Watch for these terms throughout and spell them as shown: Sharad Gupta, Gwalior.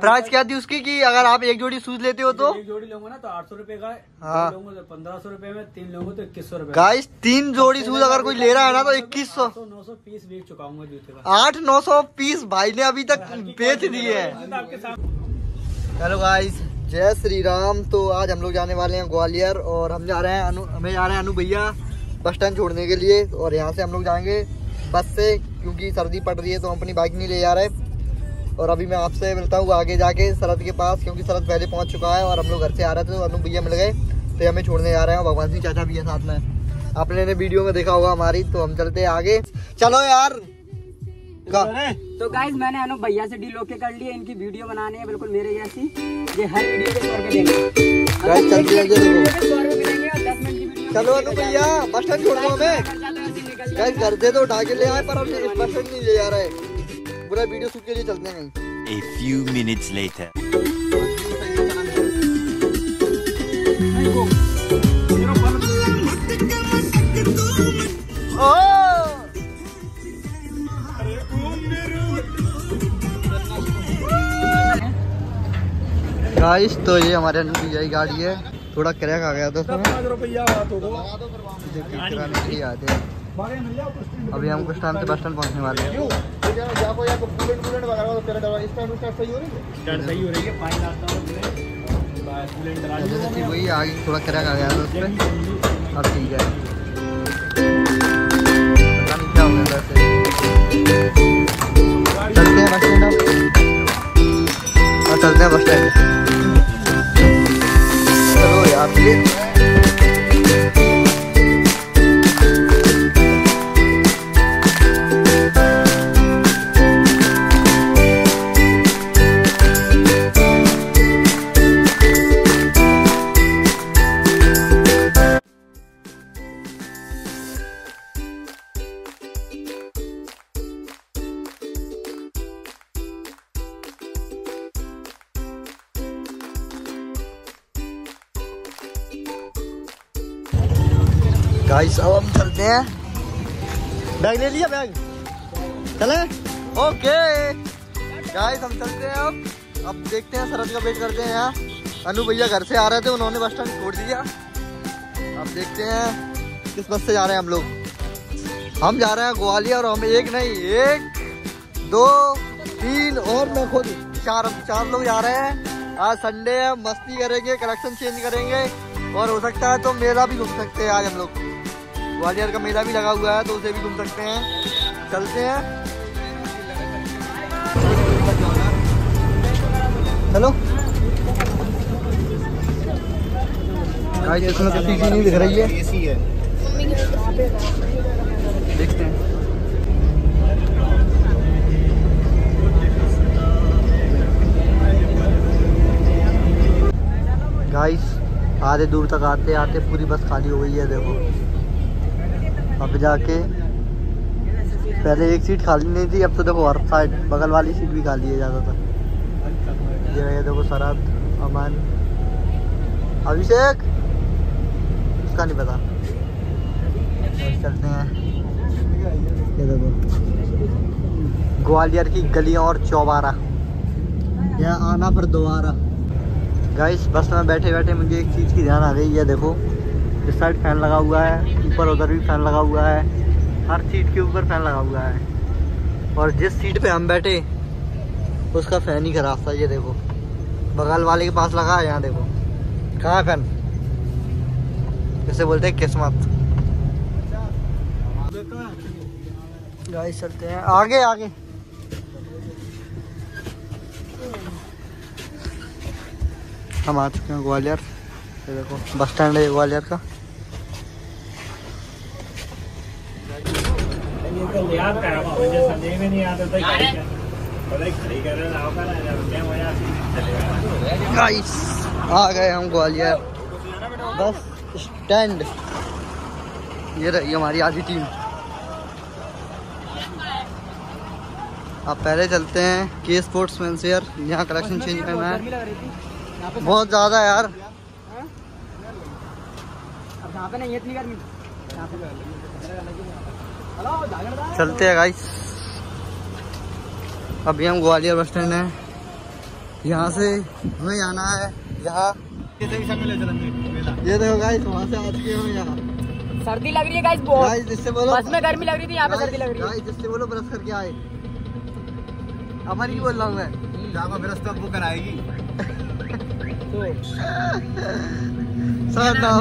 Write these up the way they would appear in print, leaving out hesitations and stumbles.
Price क्या थी उसकी कि अगर आप एक जोड़ी शूज लेते हो तो एक जोड़ी लोगे ना तो 800 रुपए का है। हाँ 1500 रुपए में, 3 लोगे तो 2100 रुपए। गाइस 3 जोड़ी शूज अगर कोई ले रहा है ना तो 2100 900 पीस बेच चुका हूँ जूते का। 800-900 पीस भाई ने अभी तक बेच दिए है। हेलो गाइस, जय श्री राम। तो आज हम लोग जाने वाले हैं ग्वालियर और हम जा रहे हैं हमें जा रहे हैं अनु भैया बस स्टैंड छोड़ने के लिए। और यहाँ से हम लोग जाएंगे बस से क्योंकि सर्दी पड़ रही है तो हम अपनी बाइक नहीं ले जा रहे। और अभी मैं आपसे मिलता हूँ आगे जाके शरद के पास क्योंकि शरद पहले पहुँच चुका है और हम लोग घर से आ रहे थे तो अनु भैया मिल गए तो हमें छोड़ने जा रहे हैं। भगवान सिंह चाचा भी है साथ में, आपने ने वीडियो में देखा होगा हमारी। तो हम चलते हैं आगे, चलो यार। तो गाइस मैंने अनु भैया से डील ओके कर ली है, इनकी वीडियो बनानी है बिल्कुल मेरे जैसी। ये हर वीडियो पे 100 रुपए। चलो अनु भैया बस स्टैंड छोड़ दो हमें। गाइस घर से तो उठा के ले आए पर हम बस स्टैंड नहीं ले जा रहे, पूरा वीडियो शूट के लिए चलते हैं। A few minutes later. Guys तो ये हमारे अनुपी गाड़ी है, थोड़ा क्रैक आ गया था उसमें। अभी हम कुछ टाइम से बस स्टैंड पहुँचने वाले हैं। वही आगे थोड़ा क्रैक आ गया था उसमें, अब ठीक है। पता नहीं क्या हो गया वैसे। चलते हैं बस स्टैंड और चलते हैं बस स्टैंड। चलो यार गाइस अब हम चलते हैं। बैग ले लिया, बैग चले ओके। गाइस हम चलते हैं अब देखते हैं शरद का वेट करते हैं। यहाँ अनु भैया घर से आ रहे थे, उन्होंने बस स्टैंड छोड़ दिया। अब देखते हैं किस बस से जा रहे हैं हम लोग। हम जा रहे हैं ग्वालियर और हम एक नहीं 1, 2, 3 और मैं खुद 4 लोग जा रहे हैं। आज संडे है, मस्ती करेंगे, कलेक्शन चेंज करेंगे और हो सकता है तो मेला भी घूम सकते हैं। आज हम लोग ग्वालियर का मेला भी लगा हुआ है तो उसे भी घूम सकते हैं। चलते हैं, हेलो। इसमें तो चीज़ नहीं दिख रही है, देखते हैं। गाइस आधे दूर तक आते आते पूरी बस खाली हो गई है, देखो। अब जाके पहले एक सीट खाली नहीं थी, अब तो देखो हर साइड बगल वाली सीट भी खाली है ज़्यादातर। ये देखो शरद, अमन, अभिषेक, उसका नहीं पता। चलते हैं, ये देखो ग्वालियर की गलियां और चौबारा, यह आना पर दोबारा। गाइस बस में बैठे बैठे मुझे एक चीज़ की ध्यान आ गई है, देखो इस साइड फैन लगा हुआ है, ऊपर उधर भी फैन लगा हुआ है, हर सीट के ऊपर फैन लगा हुआ है। और जिस सीट पे हम बैठे उसका फैन ही खराब था, ये देखो बगल वाले के पास लगा है। यहाँ देखो कहाँ है फैन, इसे बोलते हैं किस्मत। गाइस चलते हैं आगे आगे। हम आ चुके हैं ग्वालियर, ये देखो बस स्टैंड है ग्वालियर का। गाइस आ गए हम ग्वालियर बस स्टैंड। ये रही हमारी आज की टीम। अब पहले चलते हैं के स्पोर्ट्समैन से यार, यहाँ कलेक्शन चेंज करना है बहुत ज़्यादा यार। चलते हैं गाइस, अभी हम ग्वालियर बस स्टैंड हैं। यहाँ से हमें जाना है यहाँ, ये देखो गाइस वहाँ से आती है हमें यहाँ। सर्दी लग रही है गाइस बहुत। गाइस जिससे बोलो बस में गर्मी लग रही थी, यहाँ पे सर्दी लग रही है। गाइस जिससे बोलो ब्रश करके आए, अमर ही बोल रहा हूँ मैं, जाओ ब्रश तो वो कराएगी। सनम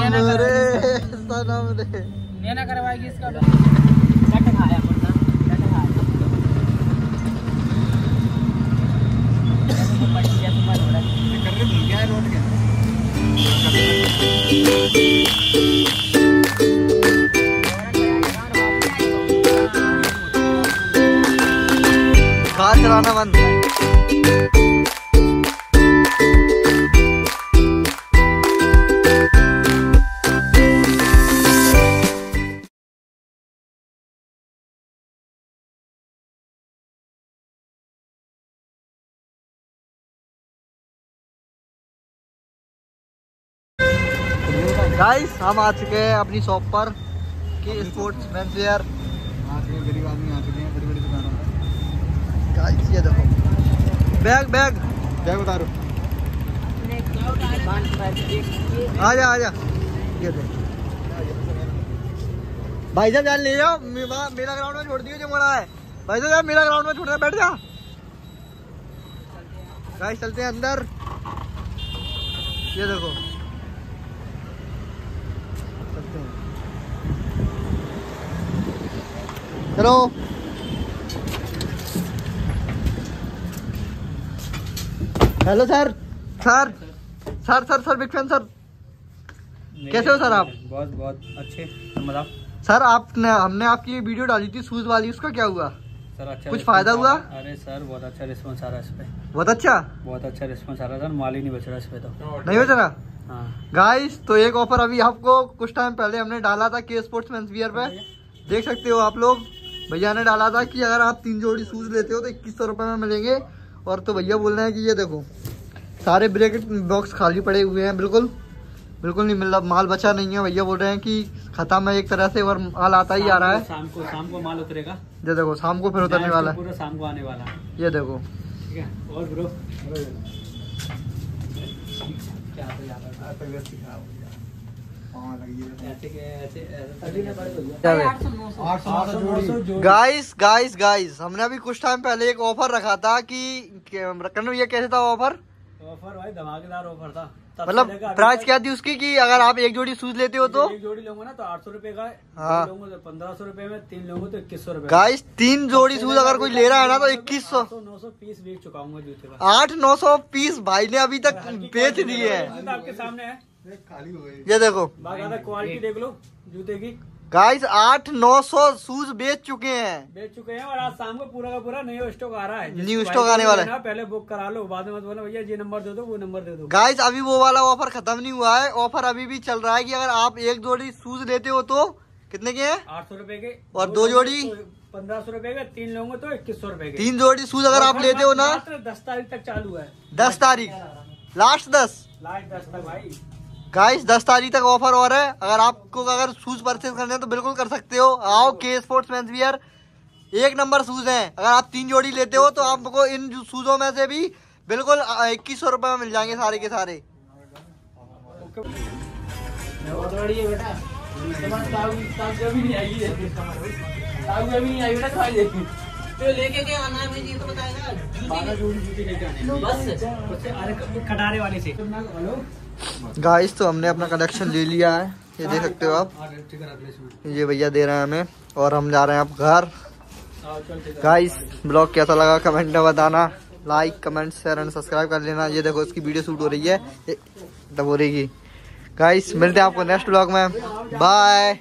रे नैना करवाएगी इसका चट खाया पड़ता कार चलाना बंद। गाइस हम आ चुके हैं अपनी शॉप पर कि स्पोर्ट्स मेंसवेयर गरीब आदमी आ चुके हैं बड़ी बड़ी दुकानों में। गाइस ये देखो बैग बैग बैग उतारो, आजा आजा ये देखो भाई साहब जान ले जाओ, मेला ग्राउंड में छोड़ दियो जो मोड़ा है भाई साहब यार, मेला ग्राउंड में छोड़ रहा है, बैठ जा। गाइस चलते हैं अंदर, ये देखो hello hello sir sir sir sir sir big fan sir, कैसे हो सर आप? बहुत बहुत अच्छे मतलब सर आपने हमने आपकी वीडियो डाली थी शूज वाली, उसका क्या हुआ सर? अच्छा कुछ फायदा हुआ? अरे सर बहुत अच्छा रिस्पॉन्स आ रहा है इस पे, बहुत अच्छा रिस्पॉन्स आ रहा है सर, माल ही नहीं बच रहा इस पे, तो नहीं बच रहा। हाँ गाइस तो एक ऑफर अभी आपको कुछ टाइम पहले हमने डाला था के स्पोर्ट्स मेंसवियर पे, देख सकते हो आप लोग, भैया ने डाला था कि अगर आप 3 जोड़ी शूज लेते हो तो 2100 रुपये में मिलेंगे। और तो भैया बोल रहे हैं कि ये देखो सारे ब्रैकेट बॉक्स खाली पड़े हुए हैं, बिल्कुल नहीं मिल रहा, माल बचा नहीं है। भैया बोल रहे हैं कि खत्म है एक तरह से, और माल आता ही आ रहा है। शाम को माल उतरेगा, ये देखो शाम को फिर उतरने वाला है, पूरा शाम को आने वाला है, ये देखो। और ब्रो गाइस हमने अभी कुछ टाइम पहले एक ऑफर रखा था कि ये कैसे था ऑफर? ऑफर भाई धमाकेदार ऑफर था, मतलब प्राइस क्या थी उसकी कि अगर आप 1 जोड़ी शूज लेते हो तो 1 जोड़ी लोगे ना तो 800 रुपए का, 1500 रुपए में 3 लोगे तो 2100 रुपए। गाइस 3 जोड़ी शूज अगर कोई ले रहा है ना तो 2100-900 पीस बेच चुका हूँ जूते का, 800-900 पीस भाई ने अभी तक बेच दिए है, आपके सामने है, ये देखो क्वालिटी देख लो जूते की। गाइस 800-900 शूज बेच चुके हैं और आज शाम को पूरा का पूरा न्यू स्टॉक आ रहा है, न्यू स्टॉक आने वाला है, पहले बुक करा लो, बाद में मत बोलना भैया ये नंबर दे दो वो नंबर दे दो। गाइस अभी वो वाला ऑफर खत्म नहीं हुआ है, ऑफर अभी भी चल रहा है कि अगर आप 1 जोड़ी शूज लेते हो तो कितने के हैं? 800 रुपए के, और 2 जोड़ी 1500 रुपए का, 3 लोगे तो 2100 रुपए के। 3 जोड़ी शूज अगर आप लेते हो ना 10 तारीख तक चालू है, 10 तारीख लास्ट 10 तक भाई। गाइस 10 तारीख तक ऑफर और है, अगर आपको अगर शूज परचेज करने हैं तो बिल्कुल कर सकते हो, आओ के स्पोर्ट्स मेंसवियर, 1 नंबर शूज हैं। अगर आप 3 जोड़ी लेते हो तो आपको इन शूजों में से भी बिल्कुल 2100 रुपये में मिल जाएंगे सारे के सारे। गाइस तो हमने अपना कलेक्शन ले लिया है, ये देख सकते हो आप, ये भैया दे रहे हैं हमें और हम जा रहे हैं आप घर। गाइस ब्लॉग कैसा लगा कमेंट में बताना, like comment share and subscribe कर लेना। ये देखो इसकी वीडियो शूट हो रही है, तब हो रही। गाइस मिलते हैं आपको नेक्स्ट ब्लॉग में, बाय।